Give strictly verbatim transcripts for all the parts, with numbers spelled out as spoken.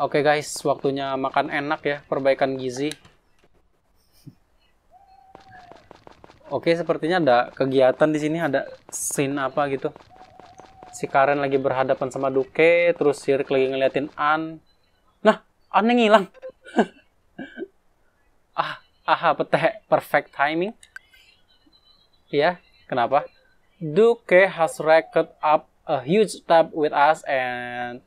Oke guys, waktunya makan enak ya, perbaikan gizi. Oke, sepertinya ada kegiatan di sini, ada scene apa gitu. Si Karen lagi berhadapan sama Duke, terus si Rick lagi ngeliatin An. Nah, Annya ngilang. ah, aha, pete, perfect timing. Ya, kenapa? Duke has racked up a huge tab with us and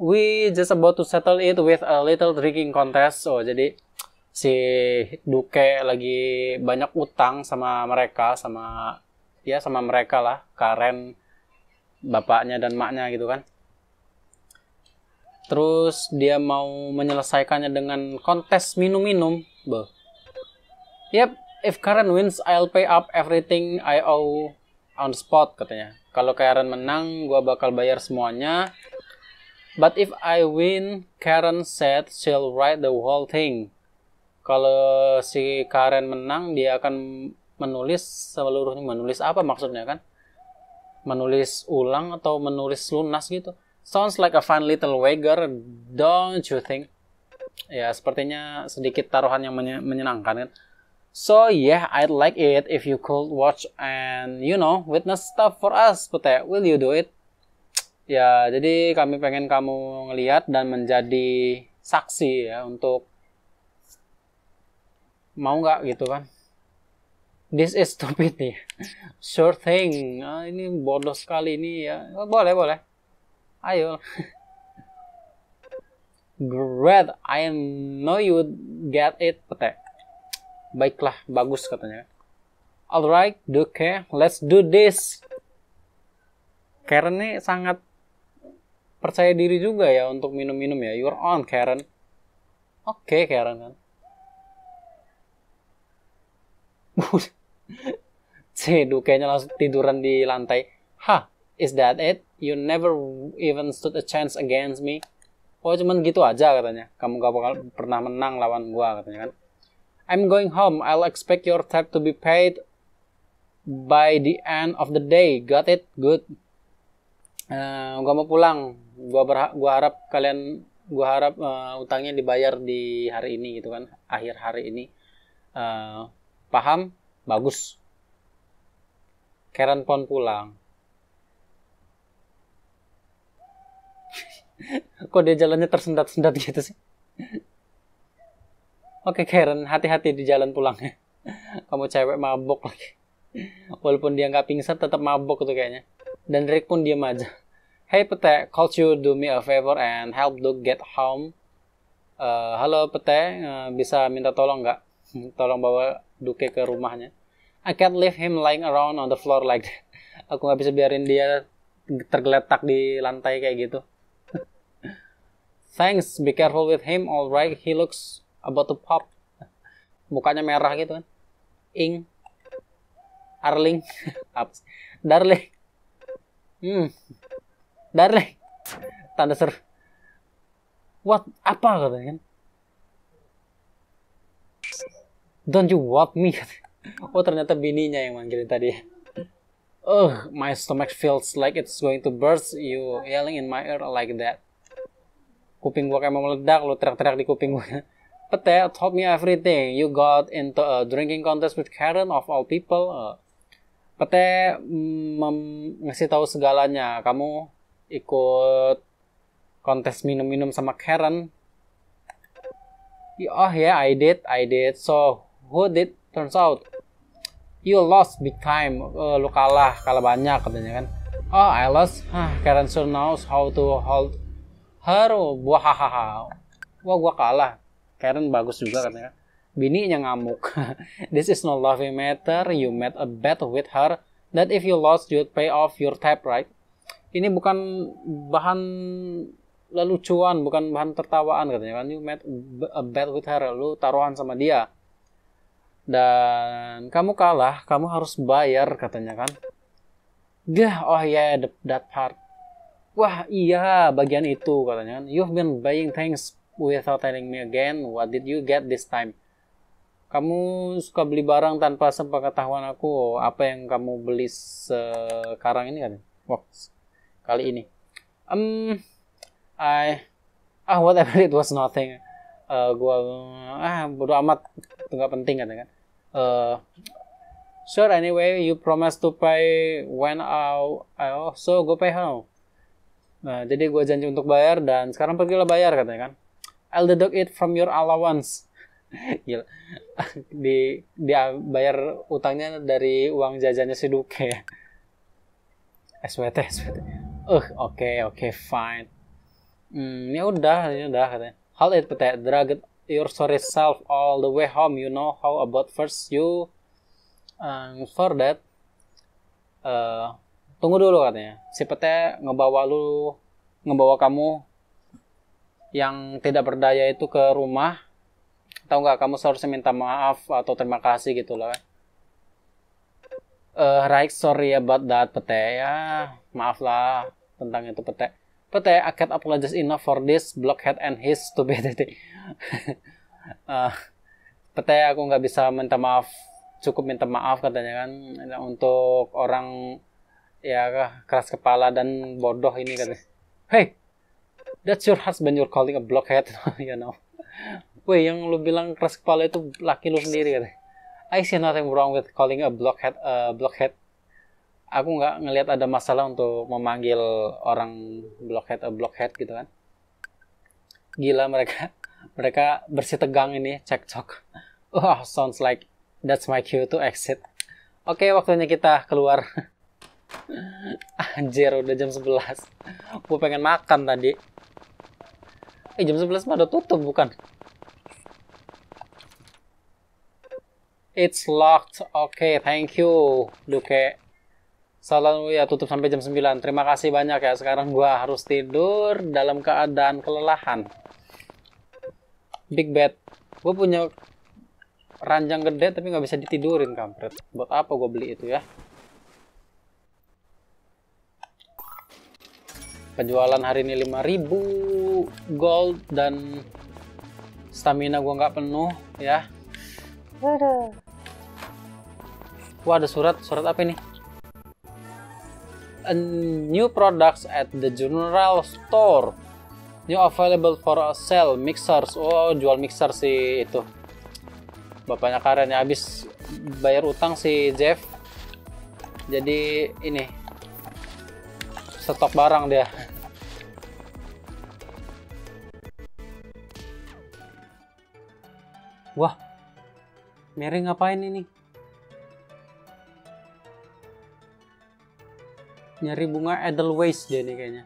we just about to settle it with a little drinking contest. So, jadi si Duke lagi banyak utang sama mereka, sama ya sama mereka lah, Karen, bapaknya dan maknya gitu kan. Terus dia mau menyelesaikannya dengan kontes minum-minum. Yep, if Karen wins, I'll pay up everything I owe on spot, katanya. Kalau Karen menang, gua bakal bayar semuanya. But if I win, Karen said she'll write the whole thing. Kalau si Karen menang, dia akan menulis seluruhnya. Menulis apa maksudnya kan? Menulis ulang atau menulis lunas gitu. Sounds like a fun little wager, don't you think? Ya, sepertinya sedikit taruhan yang menyenangkan kan? So yeah, I'd like it if you could watch and you know, witness stuff for us. Pete, will you do it? Ya, jadi kami pengen kamu ngelihat dan menjadi saksi ya untuk mau nggak gitu kan. This is stupid nih. Sure thing. Ah, ini bodoh sekali ini ya. Oh, boleh, boleh. Ayo. Great. I know you would get it, Pete. Baiklah, bagus katanya. Alright, Duke, let's do this. Karen nih sangat percaya diri juga ya untuk minum-minum ya. You're on, Karen. Oke, okay, Karen kan. Si Duke-nya langsung tiduran di lantai. Hah, is that it? You never even stood a chance against me. Oh, cuman gitu aja katanya. Kamu gak bakal pernah menang lawan gua katanya kan. I'm going home. I'll expect your tab to be paid by the end of the day. Got it? Good. Uh, gua mau pulang. Gua berha gua harap kalian, gua harap uh, utangnya dibayar di hari ini gitu kan. Akhir hari ini. Uh, Paham? Bagus. Karen pon pulang. Kok dia jalannya tersendat-sendat gitu sih? Oke, Karen, hati-hati di jalan pulangnya. Kamu cewek mabok lagi. Walaupun dia nggak pingsan, tetap mabok tuh kayaknya. Dan Rick pun diam aja. Hey, Pete, could you do me a favor and help Duke get home? Uh, Halo, Pete, uh, bisa minta tolong nggak? Tolong bawa Duke ke rumahnya. I can't leave him lying around on the floor like that. Aku nggak bisa biarin dia tergeletak di lantai kayak gitu. Thanks, be careful with him, alright. He looks about to pop. Mukanya merah gitu kan. Ing. Arling. Darling. Hmm. Darling. Tanda seru. What? Apa katanya kan? Don't you want me? Oh, ternyata bininya yang manggilin tadi. Ugh, my stomach feels like it's going to burst. You yelling in my ear like that. Kuping gua kayak mau meledak, lo teriak-teriak di kuping gua. Pete, told me everything. You got into a drinking contest with Karen of all people. Pete ngasih tahu segalanya. Kamu ikut kontes minum-minum sama Karen. Oh yeah, I did, I did. So, who did? Turns out, you lost big time. Uh, lu kalah, kalah banyak katanya kan. Oh, I lost. Huh, Karen sure knows how to hold her. Wah, hahaha. Wah, gua kalah. Karen bagus juga katanya. Bininya ngamuk. This is no loving matter. You made a bet with her that if you lost, you'd pay off your tab, right? Ini bukan bahan lelucuan, bukan bahan tertawaan katanya kan. You made a bet with her, lu taruhan sama dia dan kamu kalah, kamu harus bayar katanya kan. Gah, oh ya, yeah, that part. Wah iya, bagian itu katanya kan. You've been buying things without telling me again. What did you get this time? Kamu suka beli barang tanpa sepengetahuan aku. Apa yang kamu beli sekarang ini kan? Wah, kali ini. Um, I ah whatever, it was nothing. Uh, gua ah bodo amat, nggak penting katanya kan. Uh, sure, anyway you promise to pay when I oh so go pay how. Nah, jadi gue janji untuk bayar dan sekarang pergilah bayar katanya kan. I'll deduct it from your allowance. Gila. Di dia bayar utangnya dari uang jajannya si Duke ya. S W T S W T. Eh, uh, oke okay, oke okay, fine. Hmm, ya udah, ya udah katanya. Hal itu pete drag your sorry self all the way home. You know how about first you um, for that. Uh, Tunggu dulu katanya. Si pete ngebawa lu, ngebawa kamu yang tidak berdaya itu ke rumah. Tahu nggak, kamu seharusnya minta maaf atau terima kasih gitu loh. Uh, right, sorry about that, pete. Ya, maaf lah tentang itu pete. Pete, I can't apologize enough for this blockhead and his stupidity. uh, pete, aku nggak bisa minta maaf. Cukup minta maaf katanya kan. Untuk orang... ya keras kepala dan bodoh ini katanya. Hey, that's your husband you're calling a blockhead, you know. Weh, yang lu bilang keras kepala itu laki lu sendiri katanya. I see nothing wrong with calling a blockhead a blockhead. Aku nggak ngelihat ada masalah untuk memanggil orang blockhead a blockhead gitu kan. Gila mereka, mereka bersih tegang ini cekcok. Oh, sounds like that's my cue to exit. Oke, okay, waktunya kita keluar. Anjir, udah jam sebelas. Gue pengen makan tadi. Eh, jam sebelas mah udah tutup, bukan? It's locked. Oke, okay, thank you Duke. Salam ya, tutup sampai jam sembilan. Terima kasih banyak ya. Sekarang gue harus tidur dalam keadaan kelelahan. Big bed. Gue punya ranjang gede tapi gak bisa ditidurin, kampret. Buat apa gue beli itu ya? Penjualan hari ini lima ribu gold dan stamina gua nggak penuh ya. Waduh. Wah, ada surat, surat apa ini? A new products at the general store. New available for a sale, mixers. Oh, jual mixer si itu. Bapaknya Karen ya, habis bayar utang si Jeff. Jadi ini stok barang dia. Wah, Mary ngapain ini? Nyari bunga Edelweiss dia nih kayaknya.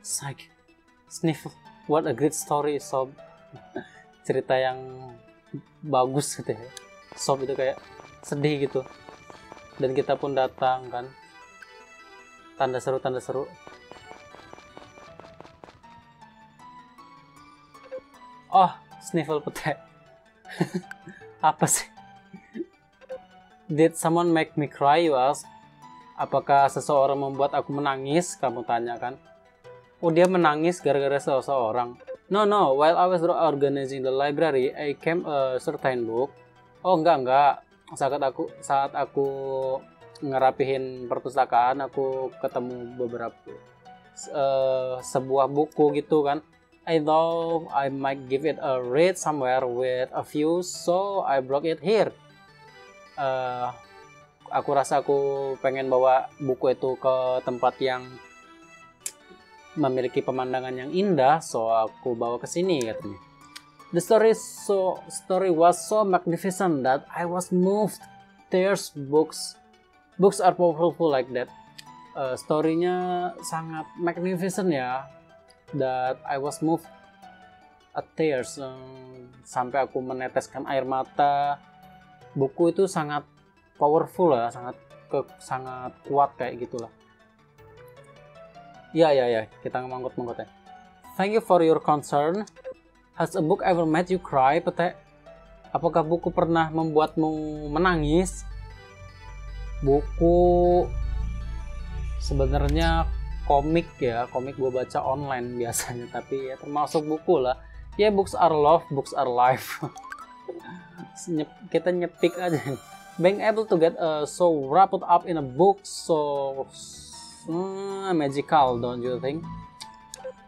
Psych. Sniffle. What a great story, sob. Cerita yang bagus gitu ya. Sob itu kayak sedih gitu. Dan kita pun datang kan. Tanda seru, tanda seru. Oh, sniffle pete. Apa sih? Did someone make me cry, you ask? Apakah seseorang membuat aku menangis? Kamu tanya kan? Oh, dia menangis gara-gara seseorang. No, no. While I was organizing the library, I came a certain book. Oh, enggak, enggak. Saat aku, saat aku ngerapihin perpustakaan, aku ketemu beberapa uh, sebuah buku gitu kan. I thought I might give it a read somewhere with a few, so I brought it here. Uh, aku rasa aku pengen bawa buku itu ke tempat yang memiliki pemandangan yang indah, so aku bawa ke sini katanya. The story so story was so magnificent that I was moved. There's books. Books are powerful like that. Uh, story-nya sangat magnificent ya. That I was moved a tears. Um, sampai aku meneteskan air mata. Buku itu sangat powerful lah. Sangat ke, sangat kuat kayak gitulah. Ya, ya, ya. Kita mangkut-mangkut ya. Thank you for your concern. Has a book ever made you cry, pete? Apakah buku pernah membuatmu menangis? Buku sebenarnya komik ya, komik gue baca online biasanya, tapi ya termasuk buku lah ya. Yeah, books are love, books are life. Kita nyepik aja. Being able to get uh, so wrapped up in a book so uh, magical, don't you think?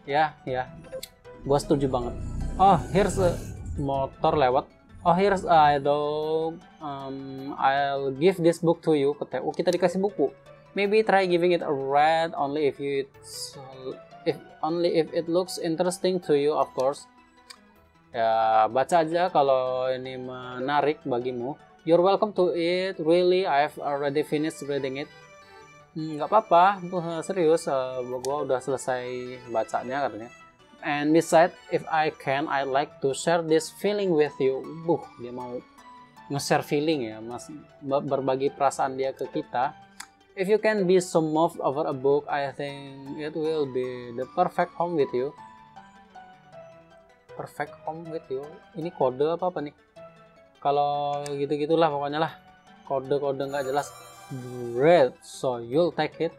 Ya, ya. Gua setuju banget. Oh, here's a motor lewat. Oh, here's a dog. Um, I'll give this book to you. Oh, kita dikasih buku. Maybe try giving it a read only if you if only if it looks interesting to you, of course. Ya, baca aja kalau ini menarik bagimu. You're welcome to it. Really, I've already finished reading it. Nggak apa-apa, serius, gua udah selesai bacanya katanya. And besides, if I can, I like to share this feeling with you. Buh, dia mau nge-share feeling ya, mas, berbagi perasaan dia ke kita. If you can be so moved over a book, I think it will be the perfect home with you. Perfect home with you. Ini kode apa apa nih? Kalau gitu-gitulah pokoknya lah. Kode-kode nggak jelas. Great, so you'll take it.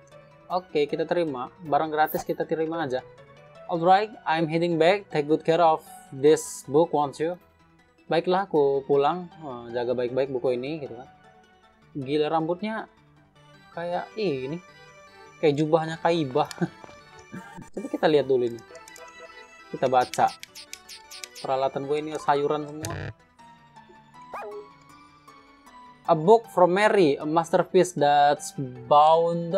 Oke, okay, kita terima. Barang gratis kita terima aja. Alright, I'm heading back. Take good care of this book, won't you? Baiklah, aku pulang. Jaga baik-baik buku ini, gitu kan. Gila, rambutnya kayak ini. Kayak jubahnya Kaibah. Tapi kita lihat dulu ini. Kita baca. Peralatan gue ini sayuran semua. A book from Mary, a masterpiece that's bound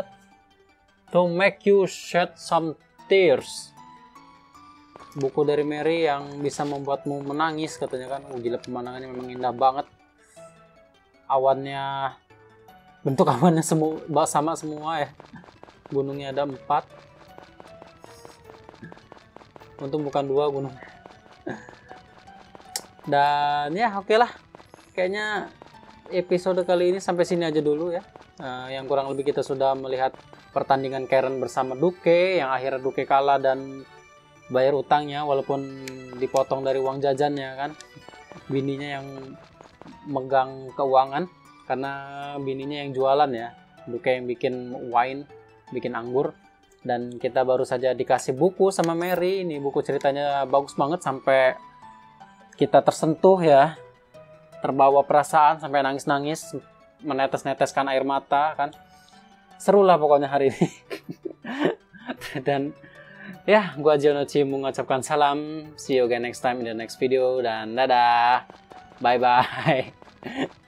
to make you shed some tears. Buku dari Mary yang bisa membuatmu menangis katanya kan. Oh, gila, pemandangannya memang indah banget. Awannya, bentuk awannya semu, sama semua ya. Gunungnya ada empat. Untung bukan dua gunung. Dan ya oke okay lah. Kayaknya episode kali ini sampai sini aja dulu ya. Uh, yang kurang lebih kita sudah melihat pertandingan Karen bersama Duke, yang akhirnya Duke kalah dan bayar utangnya walaupun dipotong dari uang jajannya kan. Bininya yang megang keuangan karena bininya yang jualan ya. Duke yang bikin wine, bikin anggur. Dan kita baru saja dikasih buku sama Mary. Ini buku ceritanya bagus banget sampai kita tersentuh ya. Terbawa perasaan sampai nangis-nangis, menetes-neteskan air mata kan. Serulah pokoknya hari ini. Dan ya, gua Jonochi mengucapkan salam. See you again next time in the next video. Dan dadah. Bye-bye.